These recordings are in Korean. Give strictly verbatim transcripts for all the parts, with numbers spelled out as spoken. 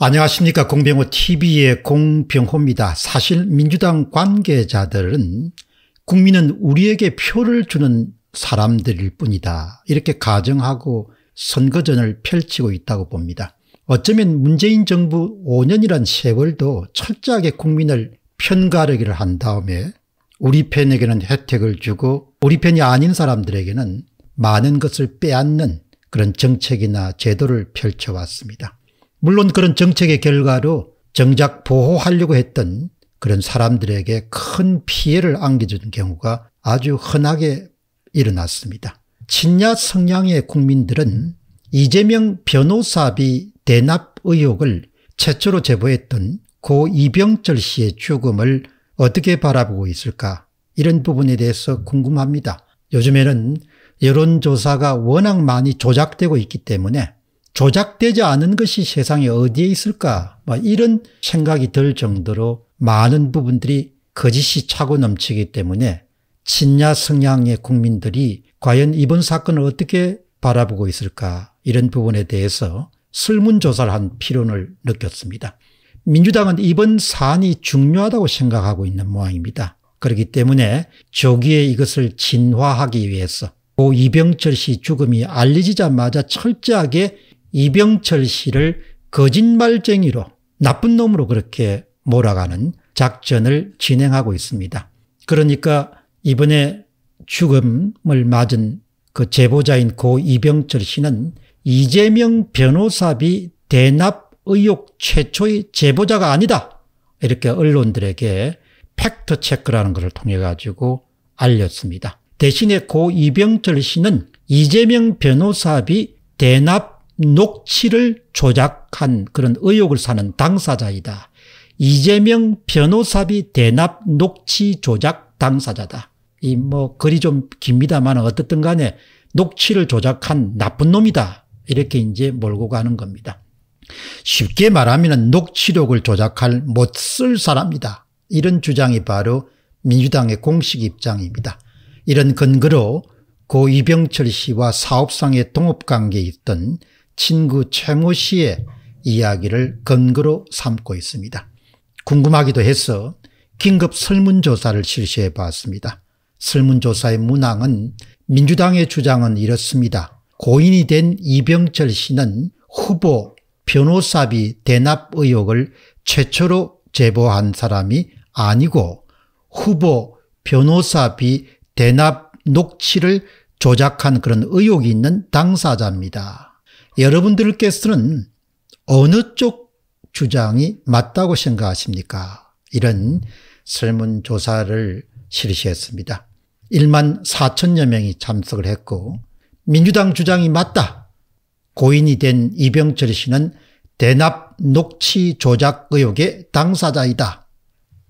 안녕하십니까. 공병호 티비의 공병호입니다. 사실 민주당 관계자들은 국민은 우리에게 표를 주는 사람들일 뿐이다, 이렇게 가정하고 선거전을 펼치고 있다고 봅니다. 어쩌면 문재인 정부 오 년이란 세월도 철저하게 국민을 편가르기를 한 다음에 우리 편에게는 혜택을 주고 우리 편이 아닌 사람들에게는 많은 것을 빼앗는 그런 정책이나 제도를 펼쳐왔습니다. 물론 그런 정책의 결과로 정작 보호하려고 했던 그런 사람들에게 큰 피해를 안겨준 경우가 아주 흔하게 일어났습니다. 친야 성향의 국민들은 이재명 변호사비 대납 의혹을 최초로 제보했던 고 이병철 씨의 죽음을 어떻게 바라보고 있을까, 이런 부분에 대해서 궁금합니다. 요즘에는 여론조사가 워낙 많이 조작되고 있기 때문에 조작되지 않은 것이 세상에 어디에 있을까, 뭐 이런 생각이 들 정도로 많은 부분들이 거짓이 차고 넘치기 때문에 친야 성향의 국민들이 과연 이번 사건을 어떻게 바라보고 있을까, 이런 부분에 대해서 설문조사를 한 필요를 느꼈습니다. 민주당은 이번 사안이 중요하다고 생각하고 있는 모양입니다. 그렇기 때문에 조기에 이것을 진화하기 위해서 고 이병철 씨 죽음이 알려지자마자 철저하게 이병철 씨를 거짓말쟁이로, 나쁜 놈으로 그렇게 몰아가는 작전을 진행하고 있습니다. 그러니까 이번에 죽음을 맞은 그 제보자인 고 이병철 씨는 이재명 변호사비 대납 의혹 최초의 제보자가 아니다, 이렇게 언론들에게 팩트체크라는 것을 통해 가지고 알렸습니다. 대신에 고 이병철 씨는 이재명 변호사비 대납 녹취를 조작한 그런 의혹을 사는 당사자이다. 이재명 변호사비 대납 녹취 조작 당사자다. 이 뭐 글이 좀 깁니다만 어떻든 간에 녹취를 조작한 나쁜 놈이다, 이렇게 이제 몰고 가는 겁니다. 쉽게 말하면 녹취록을 조작할 못 쓸 사람이다, 이런 주장이 바로 민주당의 공식 입장입니다. 이런 근거로 고 이병철 씨와 사업상의 동업관계에 있던 친구 최모 씨의 이야기를 근거로 삼고 있습니다. 궁금하기도 해서 긴급 설문조사를 실시해 봤습니다. 설문조사의 문항은 민주당의 주장은 이렇습니다. 고인이 된 이병철 씨는 후보 변호사비 대납 의혹을 최초로 제보한 사람이 아니고 후보 변호사비 대납 녹취를 조작한 그런 의혹이 있는 당사자입니다. 여러분들께서는 어느 쪽 주장이 맞다고 생각하십니까? 이런 설문조사를 실시했습니다. 일만 사천여 명이 참석을 했고 민주당 주장이 맞다, 고인이 된 이병철 씨는 대납 녹취 조작 의혹의 당사자이다,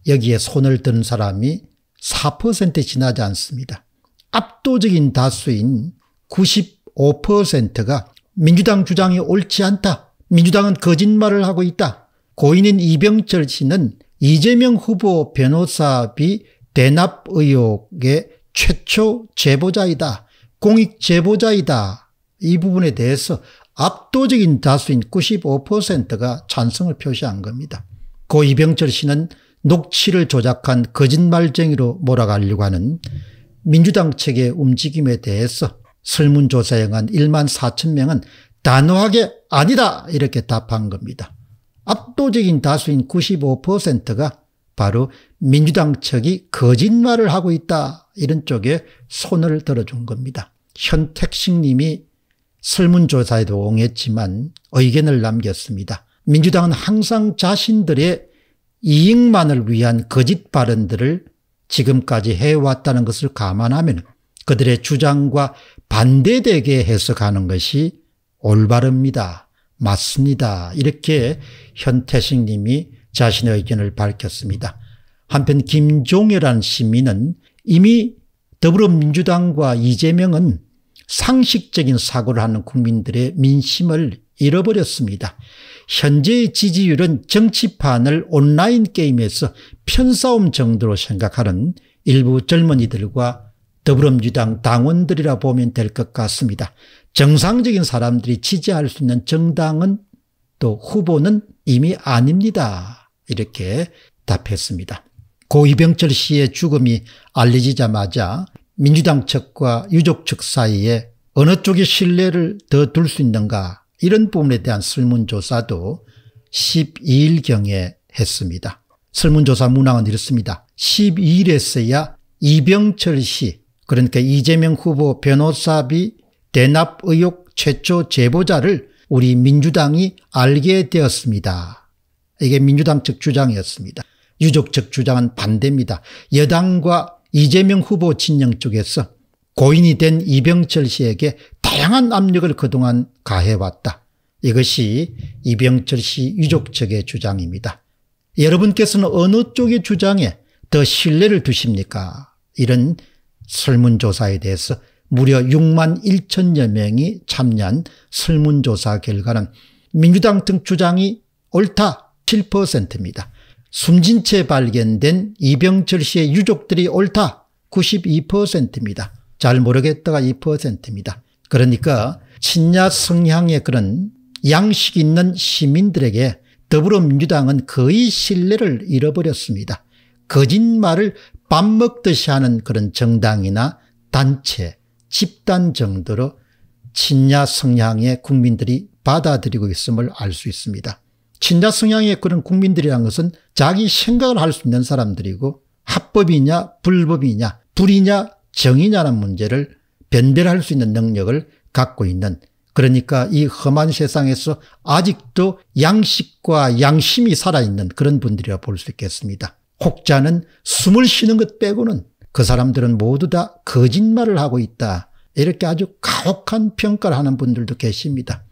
여기에 손을 드는 사람이 사 퍼센트에 지나지 않습니다. 압도적인 다수인 구십오 퍼센트가 민주당 주장이 옳지 않다, 민주당은 거짓말을 하고 있다, 고인인 이병철 씨는 이재명 후보 변호사비 대납 의혹의 최초 제보자이다, 공익 제보자이다, 이 부분에 대해서 압도적인 다수인 구십오 퍼센트가 찬성을 표시한 겁니다. 고 이병철 씨는 녹취를 조작한 거짓말쟁이로 몰아가려고 하는 민주당 측의 움직임에 대해서 설문조사에 응한 일만 사천 명은 단호하게 아니다, 이렇게 답한 겁니다. 압도적인 다수인 구십오 퍼센트가 바로 민주당 측이 거짓말을 하고 있다, 이런 쪽에 손을 들어준 겁니다. 현택식 님이 설문조사에도 응했지만 의견을 남겼습니다. 민주당은 항상 자신들의 이익만을 위한 거짓 발언들을 지금까지 해왔다는 것을 감안하면 그들의 주장과 반대되게 해석하는 것이 올바릅니다, 맞습니다, 이렇게 현택식 님이 자신의 의견을 밝혔습니다. 한편 김종혜라는 시민은 이미 더불어민주당과 이재명은 상식적인 사고를 하는 국민들의 민심을 잃어버렸습니다. 현재의 지지율은 정치판을 온라인 게임에서 편싸움 정도로 생각하는 일부 젊은이들과 더불어민주당 당원들이라 보면 될 것 같습니다. 정상적인 사람들이 지지할 수 있는 정당은 또 후보는 이미 아닙니다. 이렇게 답했습니다. 고 이병철 씨의 죽음이 알려지자마자 민주당 측과 유족 측 사이에 어느 쪽이 신뢰를 더 둘 수 있는가, 이런 부분에 대한 설문조사도 십이 일경에 했습니다. 설문조사 문항은 이렇습니다. 십이 일에서야 이병철 씨, 그러니까 이재명 후보 변호사비 대납 의혹 최초 제보자를 우리 민주당이 알게 되었습니다. 이게 민주당 측 주장이었습니다. 유족 측 주장은 반대입니다. 여당과 이재명 후보 진영 쪽에서 고인이 된 이병철 씨에게 다양한 압력을 그동안 가해왔다. 이것이 이병철 씨 유족 측의 주장입니다. 여러분께서는 어느 쪽의 주장에 더 신뢰를 두십니까? 이런 설문조사에 대해서 무려 육만 일천여 명이 참여한 설문조사 결과는 민주당 등 주장이 옳다 칠 퍼센트입니다. 숨진 채 발견된 이병철 씨의 유족들이 옳다 구십이 퍼센트입니다. 잘 모르겠다가 이 퍼센트입니다. 그러니까 친야 성향의 그런 양식 있는 시민들에게 더불어민주당은 거의 신뢰를 잃어버렸습니다. 거짓말을 밥 먹듯이 하는 그런 정당이나 단체, 집단 정도로 친야 성향의 국민들이 받아들이고 있음을 알 수 있습니다. 친야 성향의 그런 국민들이라는 것은 자기 생각을 할 수 있는 사람들이고, 합법이냐 불법이냐, 불이냐 정의냐는 문제를 변별할 수 있는 능력을 갖고 있는, 그러니까 이 험한 세상에서 아직도 양식과 양심이 살아있는 그런 분들이라 볼 수 있겠습니다. 혹자는 숨을 쉬는 것 빼고는 그 사람들은 모두 다 거짓말을 하고 있다, 이렇게 아주 가혹한 평가를 하는 분들도 계십니다.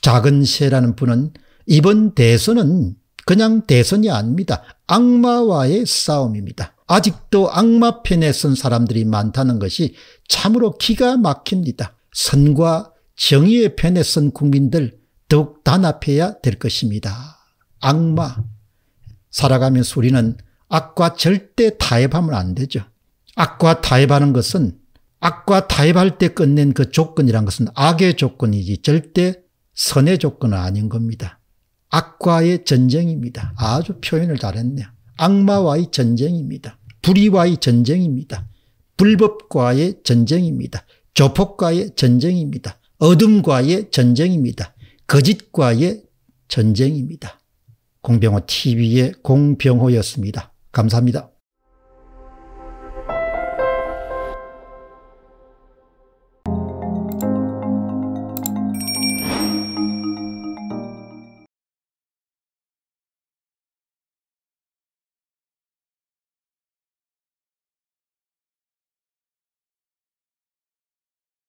작은새라는 분은 이번 대선은 그냥 대선이 아닙니다. 악마와의 싸움입니다. 아직도 악마 편에 선 사람들이 많다는 것이 참으로 기가 막힙니다. 선과 정의의 편에 선 국민들 더욱 단합해야 될 것입니다. 악마. 살아가면서 우리는 악과 절대 타협하면 안 되죠. 악과 타협하는 것은, 악과 타협할 때 끝낸 그 조건이란 것은 악의 조건이지 절대 선의 조건은 아닌 겁니다. 악과의 전쟁입니다. 아주 표현을 잘했네요. 악마와의 전쟁입니다. 불의와의 전쟁입니다. 불법과의 전쟁입니다. 조폭과의 전쟁입니다. 어둠과의 전쟁입니다. 거짓과의 전쟁입니다. 공병호 티비의 공병호였습니다. 감사합니다.